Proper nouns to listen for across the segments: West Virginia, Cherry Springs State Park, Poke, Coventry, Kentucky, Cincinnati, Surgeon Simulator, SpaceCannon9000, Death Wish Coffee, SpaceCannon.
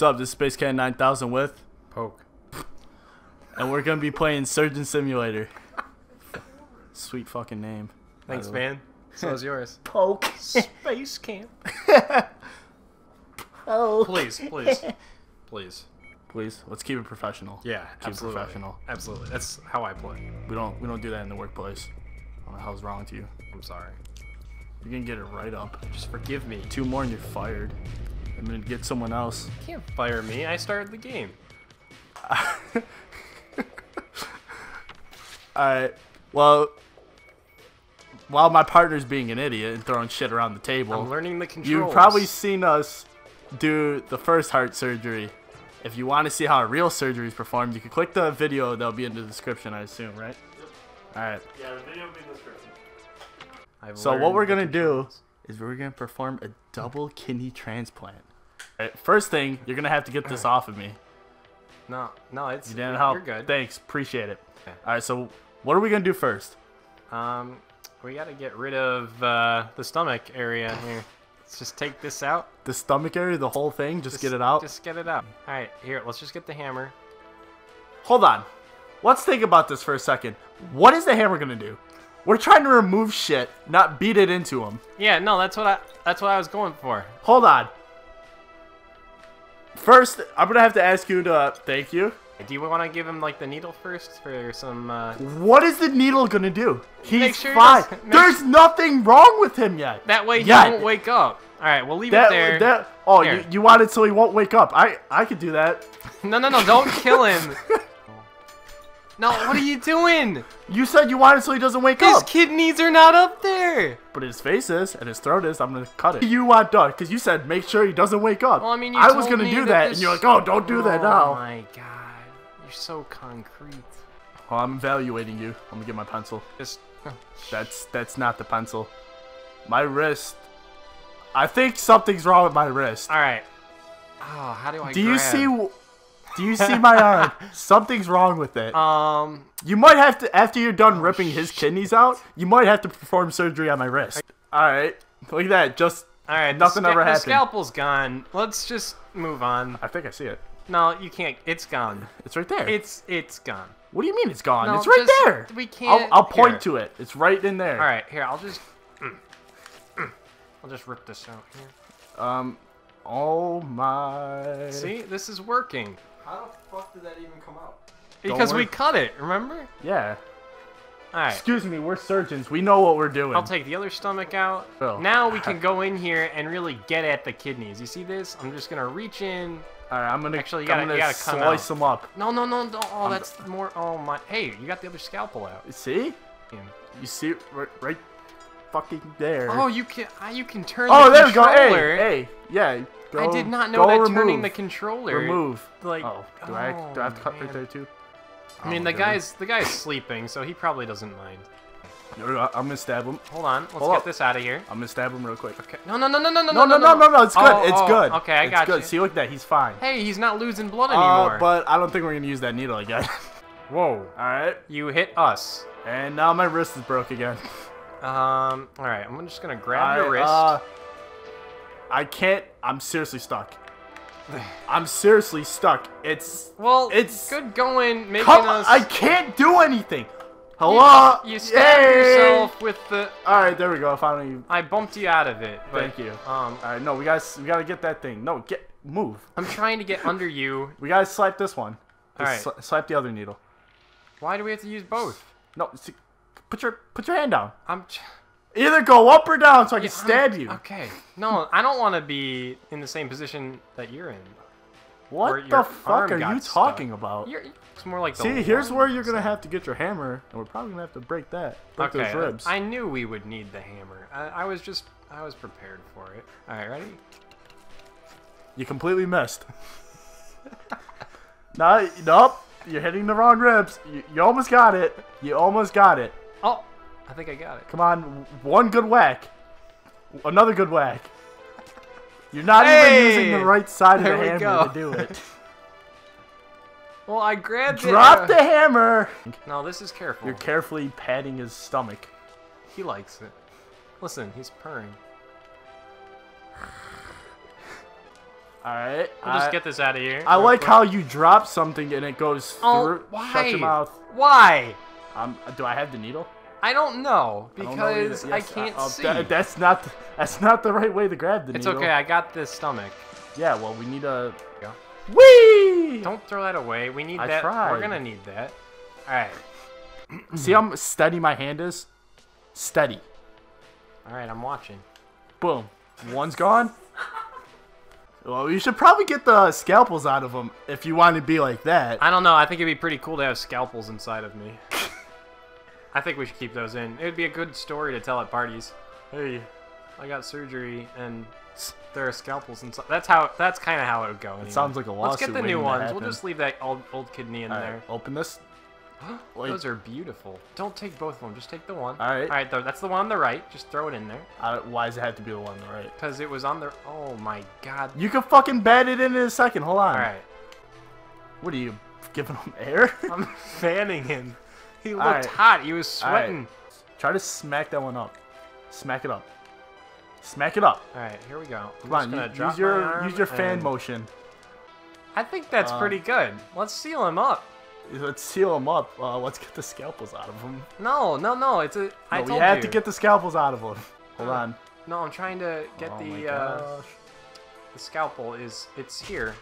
What's up? This is SpaceCannon9000 with Poke. And we're going to be playing Surgeon Simulator. Sweet fucking name. Thanks, man. So is yours. Poke. SpaceCannon. Oh. Please. Let's keep it professional. Yeah, absolutely. Keep it professional. Absolutely. That's how I play. We don't do that in the workplace. I don't know how's wrong with you. I'm sorry. You're going to get it right up. Just forgive me. Two more and you're fired. I'm gonna get someone else. You can't fire me. I started the game. Alright. Well, while my partner's being an idiot and throwing shit around the table, I'm learning the controls. You've probably seen us do the first heart surgery. If you want to see how a real surgery is performed, you can click the video that'll be in the description, I assume, right? Yep. Alright. Yeah, the video will be in the description. So what we're gonna do is we're gonna perform a double kidney transplant. Right, first thing, you're gonna have to get this off of me. No, it's, you didn't help. You're good. Thanks, appreciate it. Okay. All right, so what are we gonna do first? We gotta get rid of the stomach area here. Let's just take this out. The stomach area, the whole thing, just get it out. Just get it out. All right, here, let's just get the hammer. Hold on, let's think about this for a second. What is the hammer gonna do? We're trying to remove shit, not beat it into him. Yeah, no, that's what I was going for. Hold on. First, I'm gonna have to ask you to thank you. Do you want to give him like the needle first for some? What is the needle gonna do? He's fine. There's nothing wrong with him yet. That way he won't wake up. All right, we'll leave it there. Oh, you want it so he won't wake up? I could do that. No, don't kill him. No, what are you doing? You said you wanted so he doesn't wake up. His kidneys are not up there. But his face is, and his throat is. I'm going to cut it. You want done, because you said make sure he doesn't wake up. Well, I mean, I was going to do that, and you're like, oh, don't do that now. Oh, my God. You're so concrete. Oh, I'm evaluating you. Let me get my pencil. That's not the pencil. My wrist. I think something's wrong with my wrist. All right. Oh, how do I Do you see my arm? Something's wrong with it. You might have to, after you're done ripping his kidneys out, you might have to perform surgery on my wrist. Alright. Look at that. Just, alright, nothing ever happened. The scalpel's gone. Let's just move on. I think I see it. No, you can't. It's gone. It's right there. It's gone. What do you mean it's gone? No, it's right there. We can't. I'll point to it. It's right in there. Alright, here, I'll just rip this out here. Oh my. See, this is working. How the fuck did that even come out? Because we cut it, remember? Yeah. Alright. Excuse me, we're surgeons. We know what we're doing. I'll take the other stomach out. Oh. Now we can go in here and really get at the kidneys. You see this? I'm just going to reach in. Alright, I'm going to slice them up. No. Oh, that's more. Oh, my. Hey, you got the other scalpel out. See? Yeah. You see it right fucking there. Oh, you can turn the controller. Oh, there we go. Hey. Yeah. Go, I did not know that turning the controller. Remove. Like, oh, do I have to cut right there too? I mean, the guy's sleeping, so he probably doesn't mind. I'm gonna stab him. Hold on, let's get this out of here. I'm gonna stab him real quick. Okay. No, it's good, it's good. Okay, I got you. It's good. See, look at that, he's fine. Hey, he's not losing blood anymore. But I don't think we're gonna use that needle again. Whoa. All right. You hit us. And now my wrist is broke again. All right, I'm just gonna grab your wrist. I can't. I'm seriously stuck. I'm seriously stuck. It's it's good going. Making us. I can't do anything. Hello. You stabbed yourself with the. All right, there we go. Finally. I bumped you out of it. Thank you. All right, no, we gotta get that thing. No, move. I'm trying to get under you. We gotta slap this one. All right. Slap the other needle. Why do we have to use both? No, see, put your hand down. Either go up or down so I can stab you. Okay. No, I don't want to be in the same position that you're in. What the fuck are you talking about? It's more like see, here's where you're going to have to get your hammer, and we're probably going to have to break that. Break those ribs. I knew we would need the hammer. I was prepared for it. All right, ready? You completely missed. Nope. You're hitting the wrong ribs. You almost got it. You almost got it. Oh. I think I got it. Come on, one good whack. Another good whack. You're not even using the right side of the hammer to do it. Well, I grabbed it. Drop the hammer. No, this is careful. You're carefully patting his stomach. He likes it. Listen, he's purring. Alright. We'll just get this out of here. I like how you drop something and it goes through. Why? Shut your mouth. Why? Do I have the needle? I don't know, because I can't see. That's not the right way to grab the needle. It's okay, I got this stomach. Yeah, well, we need a... Go. Whee! Don't throw that away. We need that. I tried. We're going to need that. All right. See how steady my hand is? Steady. All right, I'm watching. Boom. One's gone. Well, you should probably get the scalpels out of them if you want to be like that. I don't know. I think it'd be pretty cool to have scalpels inside of me. I think we should keep those in. It would be a good story to tell at parties. Hey, I got surgery and there are scalpels inside. That's how. That's kind of how it would go. Anyway. It sounds like a lawsuit. Let's get the new ones. We'll just leave that old kidney in there. Open this. Like, those are beautiful. Don't take both of them. Just take the one. All right. All right. That's the one on the right. Just throw it in there. Why does it have to be the one on the right? Because it was on the. Oh my God. You can fucking bat it in a second. Hold on. All right. What are you giving him air? I'm fanning him. He looked hot. He was sweating. Right. Try to smack that one up. Smack it up. Smack it up. All right, here we go. I'm just gonna drop my arm. Use your fan motion. I think that's pretty good. Let's seal him up. Let's seal him up. Let's get the scalpels out of him. No, no, no. It's a. No, I told you. We have to get the scalpels out of him. Hold on. No, I'm trying to get the scalpel. It's here.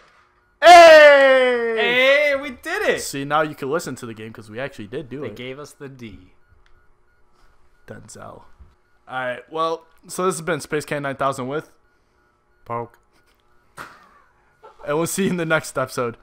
Hey! Hey, we did it! See, now you can listen to the game because we actually did do it. They gave us the D. Denzel. Alright, well, so this has been SpaceCannon9000 with Poke. And we'll see you in the next episode.